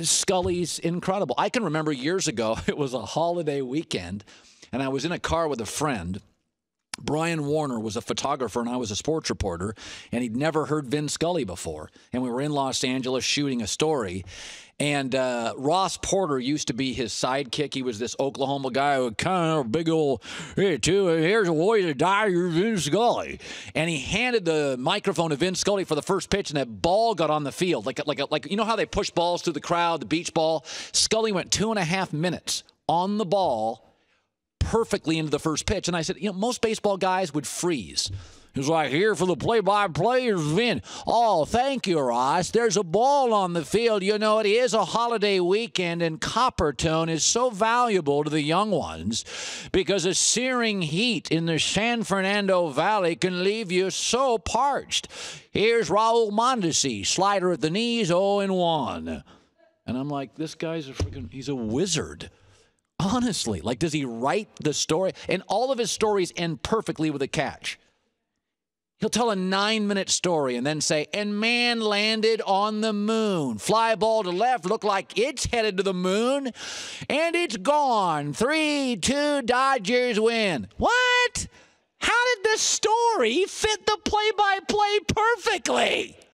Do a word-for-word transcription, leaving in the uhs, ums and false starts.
Scully's incredible. I can remember years ago, it was a holiday weekend, and I was in a car with a friend. Brian Warner was a photographer, and I was a sports reporter, and he'd never heard Vin Scully before. And we were in Los Angeles shooting a story, and uh, Ross Porter used to be his sidekick. He was this Oklahoma guy who kind of big old, hey, too, here's a way to die, you're Vin Scully. And he handed the microphone to Vin Scully for the first pitch, and that ball got on the field. Like, like, like you know how they push balls through the crowd, the beach ball? Scully went two and a half minutes on the ball, perfectly into the first pitch. And I said, you know, most baseball guys would freeze. He was like, here for the play-by-play is Vin. Oh, thank you, Ross. There's a ball on the field. You know, it is a holiday weekend, and Coppertone is so valuable to the young ones because a searing heat in the San Fernando Valley can leave you so parched. Here's Raúl Mondesi, slider at the knees, oh and one. And I'm like, this guy's a freaking, he's a wizard. Honestly, like, does he write the story? And all of his stories end perfectly with a catch. He'll tell a nine-minute story and then say, and man landed on the moon. Fly ball to left, looked like it's headed to the moon, and it's gone. three two, Dodgers win. What? How did this story fit the play-by-play perfectly?